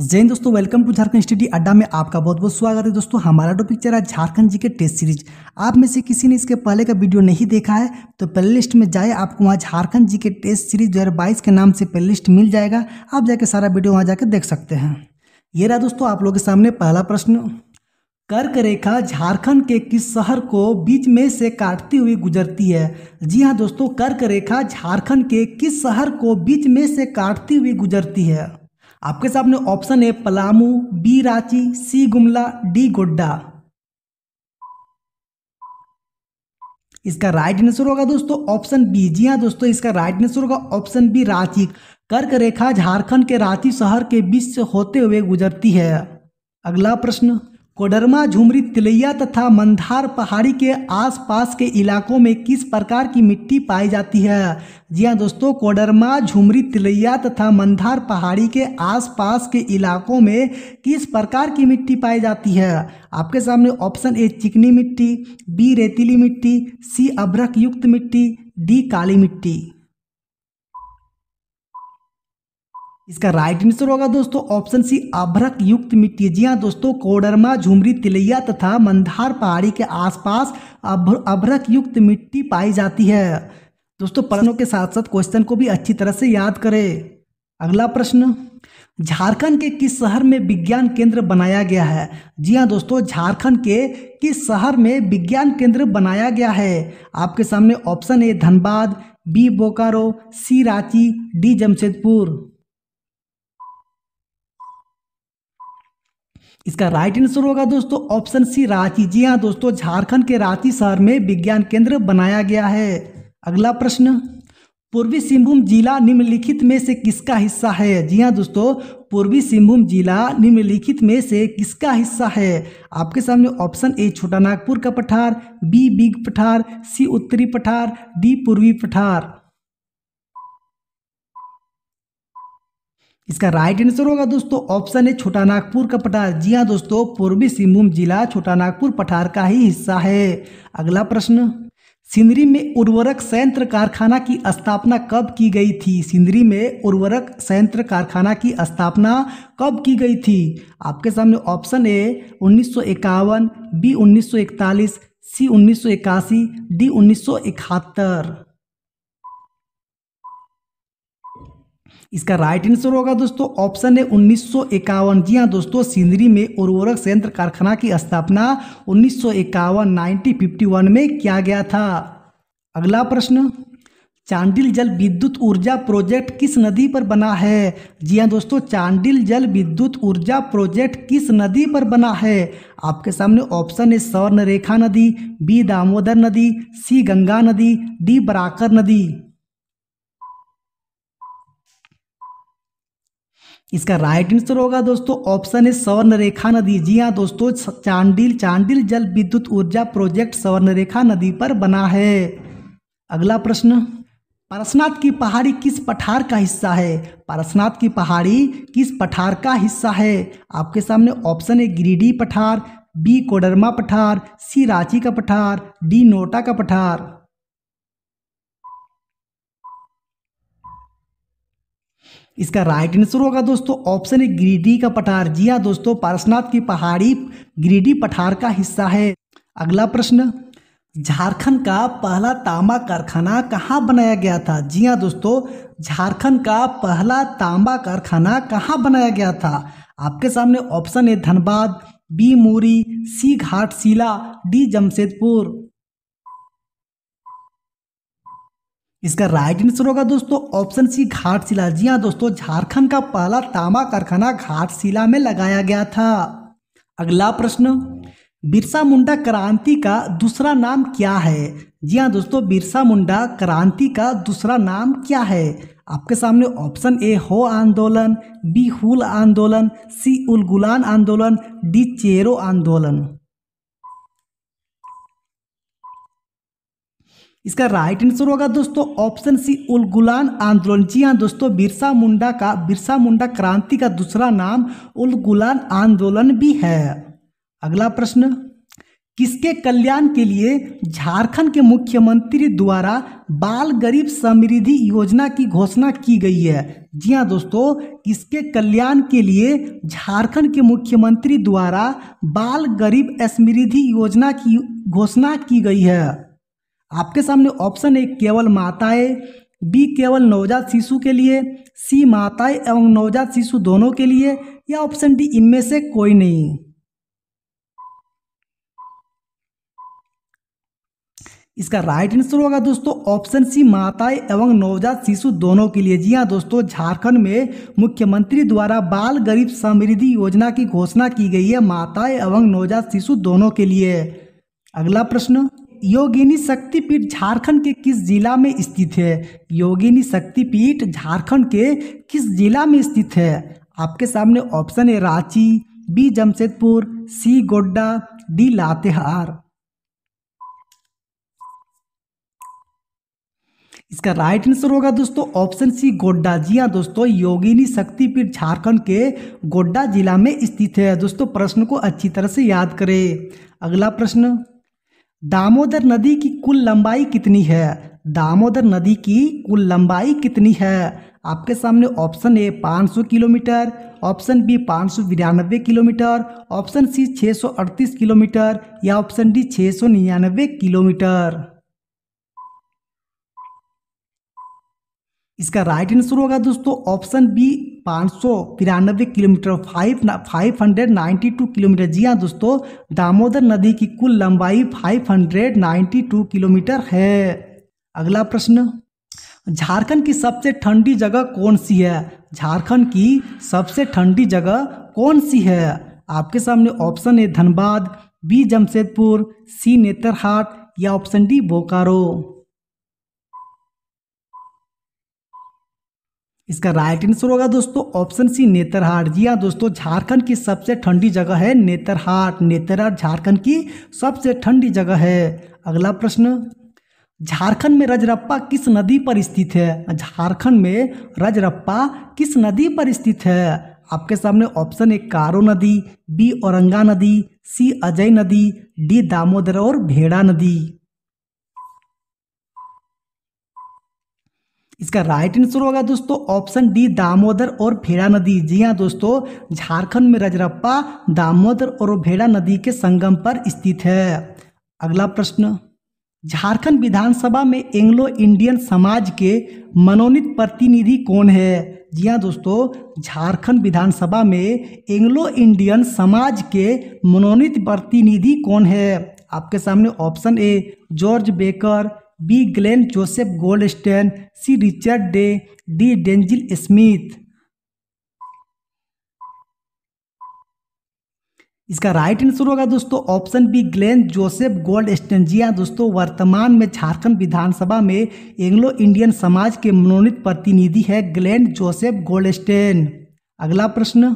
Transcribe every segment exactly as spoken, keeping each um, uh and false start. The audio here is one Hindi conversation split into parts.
जय हिंद दोस्तों, वेलकम टू झारखंड स्टडी अड्डा में आपका बहुत बहुत स्वागत है। दोस्तों हमारा टॉपिक चल रहा है झारखंड जी के टेस्ट सीरीज। आप में से किसी ने इसके पहले का वीडियो नहीं देखा है तो प्ले लिस्ट में जाए, आपको वहाँ झारखंड जी के टेस्ट सीरीज दो हज़ार बाईस के नाम से प्ले लिस्ट मिल जाएगा। आप जाके सारा वीडियो वहाँ जाके देख सकते हैं। ये रहा दोस्तों आप लोग के सामने पहला प्रश्न। कर्क रेखा झारखंड के किस शहर को बीच में से काटती हुई गुजरती है? जी हाँ दोस्तों, कर्क रेखा झारखंड के किस शहर को बीच में से काटती हुई गुजरती है? आपके सामने ऑप्शन है Palamu, B Ranchi, C Gumla, D Godda. इसका राइट आंसर होगा दोस्तों ऑप्शन बी। जी हाँ दोस्तों, इसका राइट आंसर होगा ऑप्शन बी रांची। कर्क रेखा झारखंड के रांची शहर के बीच से होते हुए गुजरती है। अगला प्रश्न। कोडरमा, झुमरी तिलैया तथा मंदार पहाड़ी के आसपास के इलाकों में किस प्रकार की मिट्टी पाई जाती है? जी हाँ दोस्तों, कोडरमा, झुमरी तिलैया तथा मंदार पहाड़ी के आसपास के इलाकों में किस प्रकार की मिट्टी पाई जाती है? आपके सामने ऑप्शन ए चिकनी मिट्टी, बी रेतीली मिट्टी, सी अभ्रक युक्त मिट्टी, डी काली मिट्टी। इसका राइट आंसर होगा दोस्तों ऑप्शन सी अभ्रक युक्त मिट्टी। जी हाँ दोस्तों, कोडरमा, झुमरी तिलैया तथा मंदार पहाड़ी के आसपास अभ्रक युक्त मिट्टी पाई जाती है। दोस्तों प्रश्नों के साथ साथ क्वेश्चन को भी अच्छी तरह से याद करें। अगला प्रश्न। झारखंड के किस शहर में विज्ञान केंद्र बनाया गया है? जी हाँ दोस्तों, झारखंड के किस शहर में विज्ञान केंद्र बनाया गया है? आपके सामने option A Dhanbad, B Bokaro, C Ranchi, D Jamshedpur. इसका राइट आंसर होगा दोस्तों ऑप्शन सी रांची। जी हाँ दोस्तों, झारखंड के रांची शहर में विज्ञान केंद्र बनाया गया है। अगला प्रश्न। पूर्वी सिंहभूम जिला निम्नलिखित में से किसका हिस्सा है? जी हाँ दोस्तों, पूर्वी सिंहभूम जिला निम्नलिखित में से किसका हिस्सा है? आपके सामने ऑप्शन ए छोटा नागपुर का पठार, बी बिग पठार, सी उत्तरी पठार, डी पूर्वी पठार। इसका राइट आंसर होगा दोस्तों ऑप्शन है छोटा नागपुर का पठार। जी हाँ दोस्तों, पूर्वी सिंहभूम जिला छोटा नागपुर पठार का ही हिस्सा है। अगला प्रश्न। सिंधरी में उर्वरक संयंत्र कारखाना की स्थापना कब की गई थी? सिंधरी में उर्वरक संयंत्र कारखाना की स्थापना कब की गई थी? आपके सामने ऑप्शन ए उन्नीस सौ इक्यावन, बी उन्नीस सौ इकतालीस, सी उन्नीस सौ इक्यासी, डी उन्नीस सौ इकहत्तर। इसका राइट आंसर होगा दोस्तों ऑप्शन है उन्नीस सौ इक्यावन। जी हाँ दोस्तों, सिंधरी में उर्वरक संयंत्र कारखाना की स्थापना उन्नीस सौ इक्यावन नाइनटीन फिफ्टी वन में किया गया था। अगला प्रश्न। चांडिल जल विद्युत ऊर्जा प्रोजेक्ट किस नदी पर बना है? जी हाँ दोस्तों, चांडिल जल विद्युत ऊर्जा प्रोजेक्ट किस नदी पर बना है? आपके सामने ऑप्शन है स्वर्णरेखा नदी, बी दामोदर नदी, सी गंगा नदी, डी बराकर नदी। इसका राइट आंसर होगा दोस्तों ऑप्शन है स्वर्णरेखा नदी। जी हाँ दोस्तों, चांडिल चांडिल जल विद्युत ऊर्जा प्रोजेक्ट स्वर्णरेखा नदी पर बना है। अगला प्रश्न। पारसनाथ की पहाड़ी किस पठार का हिस्सा है? पारसनाथ की पहाड़ी किस पठार का हिस्सा है? आपके सामने ऑप्शन है गिरिडीह पठार, बी कोडरमा पठार, सी रांची का पठार, डी नोटा का पठार। इसका राइट आंसर होगा दोस्तों ऑप्शन है गिरिडीह का पठार। जी हाँ दोस्तों, पारसनाथ की पहाड़ी गिरिडीह पठार का हिस्सा है। अगला प्रश्न। झारखंड का पहला तांबा कारखाना कहाँ बनाया गया था? जी हाँ दोस्तों, झारखंड का पहला तांबा कारखाना कहाँ बनाया गया था? आपके सामने ऑप्शन है Dhanbad, B Mori, C Ghatshila, D Jamshedpur. इसका राइट आंसर होगा दोस्तों ऑप्शन सी घाटशिला। जी हाँ दोस्तों, झारखंड का पहला तांबा कारखाना घाटशिला में लगाया गया था। अगला प्रश्न। बिरसा मुंडा क्रांति का दूसरा नाम क्या है? जी हाँ दोस्तों, बिरसा मुंडा क्रांति का दूसरा नाम क्या है? आपके सामने ऑप्शन ए हो आंदोलन, बी हुल आंदोलन, सी उलगुलान आंदोलन, डी चेरो आंदोलन। इसका राइट आंसर होगा दोस्तों ऑप्शन सी उलगुलान आंदोलन। जी हाँ दोस्तों, बिरसा मुंडा का बिरसा मुंडा क्रांति का दूसरा नाम उलगुलान आंदोलन भी है। अगला प्रश्न। किसके कल्याण के लिए झारखंड के मुख्यमंत्री द्वारा बाल गरीब समृद्धि योजना की घोषणा की गई है। जी हाँ दोस्तों, किसके कल्याण के लिए झारखंड के मुख्यमंत्री द्वारा बाल गरीब समृद्धि योजना की घोषणा की गई है। आपके सामने ऑप्शन ए केवल माताएं, बी केवल नवजात शिशु के लिए, सी माताएं एवं नवजात शिशु दोनों के लिए, या ऑप्शन डी इनमें से कोई नहीं। इसका राइट आंसर होगा दोस्तों ऑप्शन सी माताएं एवं नवजात शिशु दोनों के लिए। जी हाँ दोस्तों, झारखंड में मुख्यमंत्री द्वारा बाल गरीब समृद्धि योजना की घोषणा की गई है माताएं एवं नवजात शिशु दोनों के लिए। अगला प्रश्न, योगिनी शक्तिपीठ झारखंड के किस जिला में स्थित है? योगिनी शक्तिपीठ झारखंड के किस जिला में स्थित है? आपके सामने option A Ranchi, B Jamshedpur, C Godda, D Latehar. इसका राइट आंसर होगा दोस्तों ऑप्शन सी गोड्डा। जी हाँ दोस्तों, योगिनी शक्तिपीठ झारखंड के गोड्डा जिला में स्थित है। दोस्तों प्रश्न को अच्छी तरह से याद करें। अगला प्रश्न, दामोदर नदी की कुल लंबाई कितनी है? दामोदर नदी की कुल लंबाई कितनी है? आपके सामने ऑप्शन ए पाँच सौ किलोमीटर, ऑप्शन बी पाँच सौ बिरानबे किलोमीटर, ऑप्शन सी छः सौ अड़तीस किलोमीटर, या ऑप्शन डी छः सौ निन्यानबे किलोमीटर। इसका राइट आंसर होगा दोस्तों ऑप्शन बी पाँच सौ तिरानबे kilometre, five five hundred ninety two kilometre. जी हाँ दोस्तों, दामोदर नदी की कुल लंबाई five hundred ninety two kilometre है। अगला प्रश्न, झारखंड की सबसे ठंडी जगह कौन सी है? झारखंड की सबसे ठंडी जगह कौन सी है? आपके सामने option A Dhanbad, B Jamshedpur, C Netarhat, या ऑप्शन डी बोकारो। इसका राइट आंसर होगा दोस्तों ऑप्शन सी नेत्रहाट। जी हाँ दोस्तों, झारखंड की सबसे ठंडी जगह है नेत्रहाट। नेत्रहाट झारखंड की सबसे ठंडी जगह है। अगला प्रश्न, झारखंड में राजरप्पा किस नदी पर स्थित है? झारखंड में राजरप्पा किस नदी पर स्थित है? आपके सामने ऑप्शन ए कारो नदी, बी औरंगा नदी, सी अजय नदी, डी दामोदर और भेड़ा नदी। इसका राइट आंसर होगा दोस्तों ऑप्शन डी दामोदर और भेड़ा नदी। जी हाँ दोस्तों, झारखंड में राजरप्पा दामोदर और भेड़ा नदी के संगम पर स्थित है। अगला प्रश्न, झारखंड विधानसभा में एंग्लो इंडियन समाज के मनोनीत प्रतिनिधि कौन है? जी हाँ दोस्तों, झारखंड विधानसभा में एंग्लो इंडियन समाज के मनोनीत प्रतिनिधि कौन है? आपके सामने option A George Baker, B Glen Joseph Goldstein, C Richard Day, D Denzil Smith. इसका राइट आंसर होगा दोस्तों option B Glen Joseph Goldstein. जी हाँ दोस्तों, वर्तमान में झारखंड विधानसभा में एंग्लो इंडियन समाज के मनोनीत प्रतिनिधि है ग्लेन जोसेफ गोल्डस्टेन। अगला प्रश्न,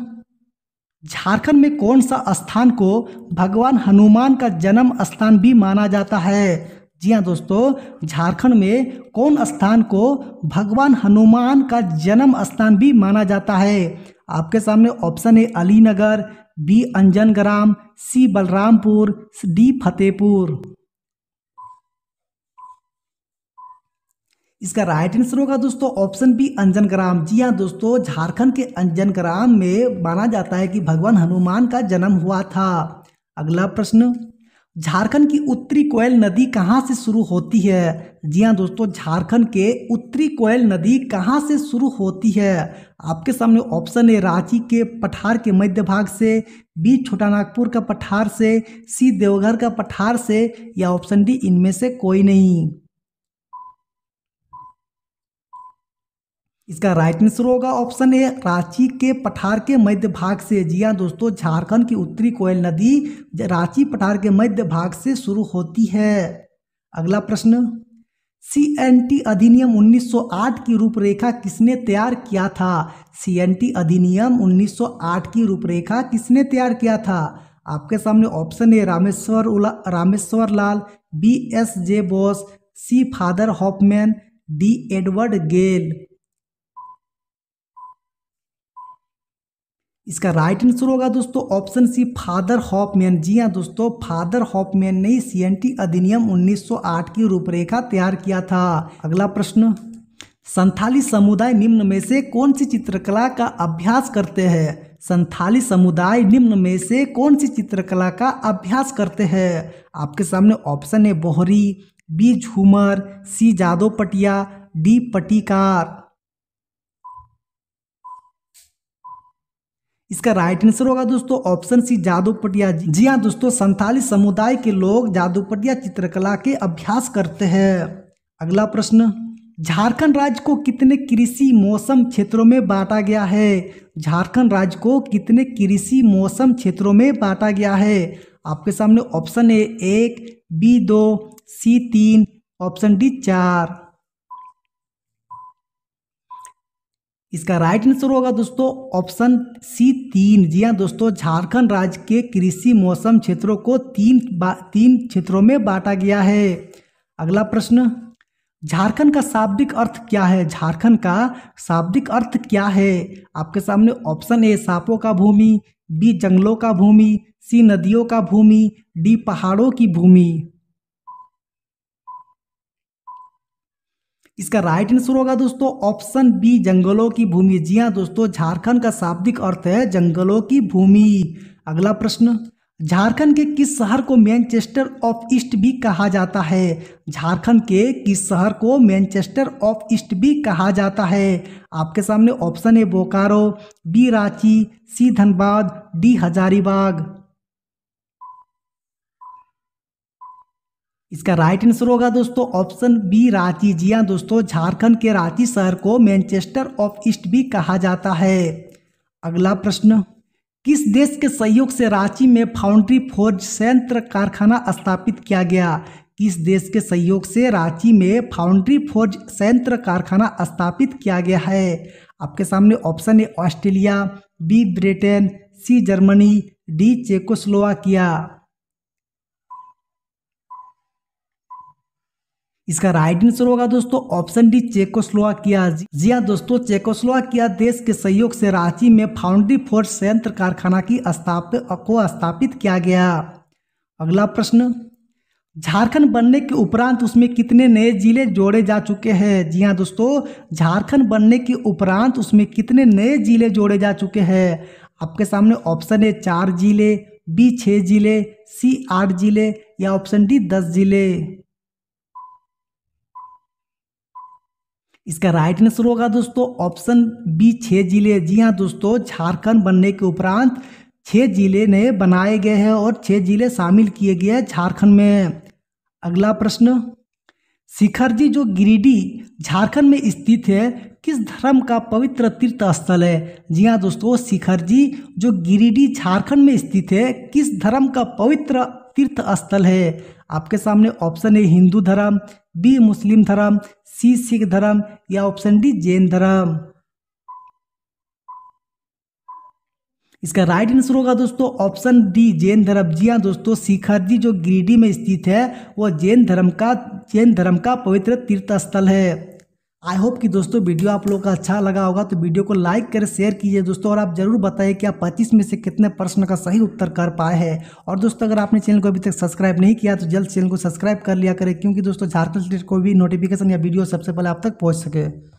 झारखंड में कौन सा स्थान को भगवान हनुमान का जन्म स्थान भी माना जाता है? जी हाँ दोस्तों, झारखंड में कौन स्थान को भगवान हनुमान का जन्म स्थान भी माना जाता है? आपके सामने option A Alinagar, B Anjangram, C Balrampur, D Fatehpur. इसका राइट आंसर होगा दोस्तों ऑप्शन बी अंजनग्राम। जी हाँ दोस्तों, झारखंड के अंजनग्राम में माना जाता है कि भगवान हनुमान का जन्म हुआ था। अगला प्रश्न, झारखंड की उत्तरी कोयल नदी कहाँ से शुरू होती है? जी हाँ दोस्तों, झारखंड के उत्तरी कोयल नदी कहाँ से शुरू होती है? आपके सामने ऑप्शन ए रांची के पठार के मध्य भाग से, बी छोटा नागपुर का पठार से, सी देवघर का पठार से, या ऑप्शन डी इनमें से कोई नहीं। इसका राइट आंसर होगा ऑप्शन ए रांची के पठार के मध्य भाग से। जी हाँ दोस्तों, झारखंड की उत्तरी कोयल नदी रांची पठार के मध्य भाग से शुरू होती है। अगला प्रश्न, सीएनटी अधिनियम उन्नीस सौ आठ की रूपरेखा किसने तैयार किया था? सीएनटी अधिनियम उन्नीस सौ आठ की रूपरेखा किसने तैयार किया था? आपके सामने option A Rameshwar Rameshwar Lal, B S J Bose, C Father Hoffmann, D Edward Gale. इसका राइट आंसर होगा दोस्तों ऑप्शन सी फादर हॉफमैन। जी हाँ दोस्तों, फादर हॉफमैन ने सीएनटी अधिनियम उन्नीस सौ आठ की रूपरेखा तैयार किया था। अगला प्रश्न, संथाली समुदाय निम्न में से कौन सी चित्रकला का अभ्यास करते हैं? संथाली समुदाय निम्न में से कौन सी चित्रकला का अभ्यास करते हैं? आपके सामने ऑप्शन है बोहरी, बी झूमर, सी जादूपटिया, डी पटीकार। इसका राइट आंसर होगा दोस्तों ऑप्शन सी जादूपटिया। जी हाँ दोस्तों, संथाली समुदाय के लोग जादूपटिया चित्रकला के अभ्यास करते हैं। अगला प्रश्न, झारखंड राज्य को कितने कृषि मौसम क्षेत्रों में बांटा गया है? झारखंड राज्य को कितने कृषि मौसम क्षेत्रों में बांटा गया है? आपके सामने ऑप्शन ए एक, बी दो, सी तीन, ऑप्शन डी चार। इसका राइट आंसर होगा दोस्तों ऑप्शन सी तीन। जी हाँ दोस्तों, झारखंड राज्य के कृषि मौसम क्षेत्रों को तीन तीन क्षेत्रों में बांटा गया है। अगला प्रश्न, झारखंड का शाब्दिक अर्थ क्या है? झारखंड का शाब्दिक अर्थ क्या है? आपके सामने ऑप्शन ए सांपों का भूमि, बी जंगलों का भूमि, सी नदियों का भूमि, डी पहाड़ों की भूमि। इसका राइट आंसर होगा दोस्तों ऑप्शन बी जंगलों की भूमि। जी हाँ दोस्तों, झारखंड का शाब्दिक अर्थ है जंगलों की भूमि। अगला प्रश्न, झारखंड के किस शहर को मैनचेस्टर ऑफ ईस्ट भी कहा जाता है? झारखंड के किस शहर को मैनचेस्टर ऑफ ईस्ट भी कहा जाता है? आपके सामने ऑप्शन है Bokaro, B Ranchi, C Dhanbad, D Hazaribagh. इसका राइट आंसर होगा दोस्तों ऑप्शन बी रांची। जी हाँ दोस्तों, झारखंड के रांची शहर को मैनचेस्टर ऑफ ईस्ट भी कहा जाता है। अगला प्रश्न, किस देश के सहयोग से रांची में फाउंड्री फोर्ज संयंत्र कारखाना स्थापित किया गया? किस देश के सहयोग से रांची में फाउंड्री फोर्ज संयंत्र कारखाना स्थापित किया गया है? आपके सामने ऑप्शन है Australia, B Britain, C Germany, D Czechoslovakia. इसका राइट आंसर होगा दोस्तों ऑप्शन डी चेकोस्लोवाकिया। जी हाँ दोस्तों, चेकोस्लोवाकिया देश के सहयोग से रांची में फाउंड्री फोर्ज संयंत्र कारखाना की स्थापना को स्थापित किया गया। अगला प्रश्न, झारखंड बनने के उपरांत उसमें कितने नए जिले जोड़े जा चुके हैं? जी हाँ दोस्तों, झारखंड बनने के उपरांत उसमें कितने नए जिले जोड़े जा चुके हैं? आपके सामने ऑप्शन है चार जिले, बी छः जिले, सी आठ जिले, या ऑप्शन डी दस जिले। इसका राइट आंसर होगा दोस्तों ऑप्शन बी छः जिले। जी हाँ दोस्तों, झारखंड बनने के उपरांत छः जिले नए बनाए गए हैं और छः जिले शामिल किए गए हैं झारखंड में। अगला प्रश्न, शिखर जी जो गिरिडीह झारखंड में स्थित है किस धर्म का पवित्र तीर्थ स्थल है? जी हाँ दोस्तों, शिखर जी जो गिरिडीह झारखंड में स्थित है किस धर्म का पवित्र तीर्थ स्थल है? आपके सामने ऑप्शन है हिंदू धर्म, बी मुस्लिम धर्म, सी सिख धर्म, या ऑप्शन डी जैन धर्म। इसका राइट आंसर होगा दोस्तों ऑप्शन डी जैन धर्म। जी हाँ दोस्तों, शिखर जी जो गिरिडीह में स्थित है वो जैन धर्म का जैन धर्म का पवित्र तीर्थ स्थल है। आई होप कि दोस्तों वीडियो आप लोगों का अच्छा लगा होगा, तो वीडियो को लाइक करें, शेयर कीजिए दोस्तों, और आप जरूर बताइए कि आप पच्चीस में से कितने प्रश्न का सही उत्तर कर पाए हैं। और दोस्तों अगर आपने चैनल को अभी तक सब्सक्राइब नहीं किया तो जल्द चैनल को सब्सक्राइब कर लिया करें, क्योंकि दोस्तों झारखंड स्टेट को भी नोटिफिकेशन या वीडियो सबसे पहले आप तक पहुँच सके।